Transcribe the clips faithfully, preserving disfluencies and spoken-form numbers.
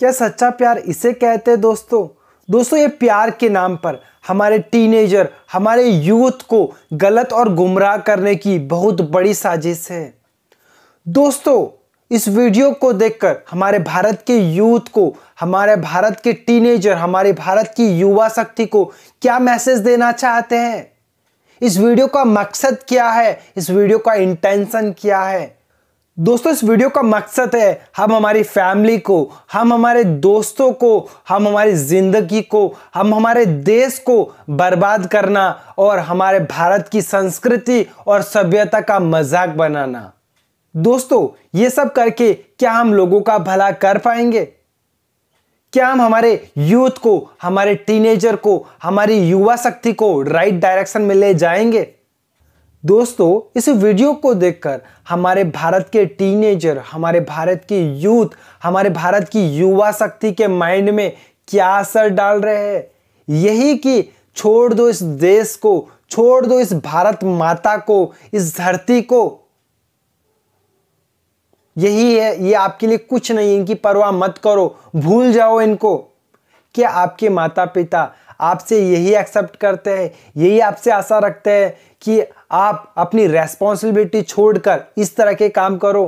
क्या सच्चा प्यार इसे कहते हैं दोस्तों? दोस्तों ये प्यार के नाम पर हमारे टीनेजर, हमारे यूथ को गलत और गुमराह करने की बहुत बड़ी साजिश है। दोस्तों इस वीडियो को देखकर हमारे भारत के यूथ को, हमारे भारत के टीनेजर, हमारे भारत की युवा शक्ति को क्या मैसेज देना चाहते हैं? इस वीडियो का मकसद क्या है? इस वीडियो का इंटेंशन क्या है? दोस्तों इस वीडियो का मकसद है हम हमारी फैमिली को, हम हमारे दोस्तों को, हम हमारी ज़िंदगी को, हम हमारे देश को बर्बाद करना और हमारे भारत की संस्कृति और सभ्यता का मजाक बनाना। दोस्तों ये सब करके क्या हम लोगों का भला कर पाएंगे? क्या हम हमारे यूथ को, हमारे टीनेजर को, हमारी युवा शक्ति को राइट डायरेक्शन में ले जाएंगे? दोस्तों इस वीडियो को देखकर हमारे भारत के टीनेजर, हमारे भारत के यूथ, हमारे भारत की युवा शक्ति के माइंड में क्या असर डाल रहे हैं? यही कि छोड़ दो इस देश को, छोड़ दो इस भारत माता को, इस धरती को, यही है, ये आपके लिए कुछ नहीं, इनकी परवाह मत करो, भूल जाओ इनको। क्या आपके माता पिता आपसे यही एक्सेप्ट करते हैं, यही आपसे आशा रखते हैं कि आप अपनी रेस्पॉन्सिबिलिटी छोड़कर इस तरह के काम करो?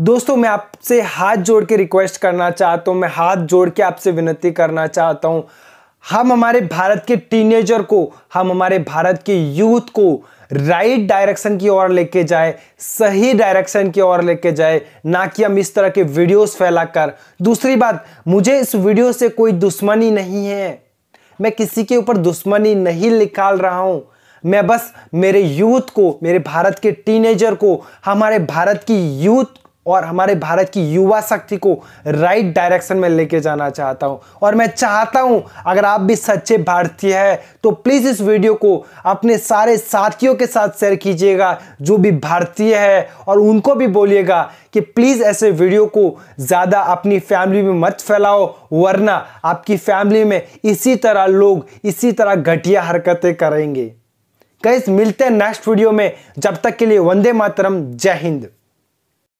दोस्तों मैं आपसे हाथ जोड़ के रिक्वेस्ट करना चाहता हूँ, मैं हाथ जोड़ के आपसे विनती करना चाहता हूँ, हम हमारे भारत के टीनेजर को, हम हमारे भारत के यूथ को राइट डायरेक्शन की ओर लेके जाए, सही डायरेक्शन की ओर लेके जाए, ना कि हम इस तरह के वीडियोस फैलाकर। दूसरी बात, मुझे इस वीडियो से कोई दुश्मनी नहीं है, मैं किसी के ऊपर दुश्मनी नहीं निकाल रहा हूँ, मैं बस मेरे यूथ को, मेरे भारत के टीनेजर को, हमारे भारत की यूथ और हमारे भारत की युवा शक्ति को राइट डायरेक्शन में लेके जाना चाहता हूँ। और मैं चाहता हूँ अगर आप भी सच्चे भारतीय हैं तो प्लीज़ इस वीडियो को अपने सारे साथियों के साथ शेयर कीजिएगा जो भी भारतीय है, और उनको भी बोलिएगा कि प्लीज़ ऐसे वीडियो को ज़्यादा अपनी फैमिली में मत फैलाओ, वरना आपकी फैमिली में इसी तरह लोग इसी तरह घटिया हरकतें करेंगे। गाइस मिलते हैं नेक्स्ट वीडियो में, जब तक के लिए वंदे मातरम, जय हिंद।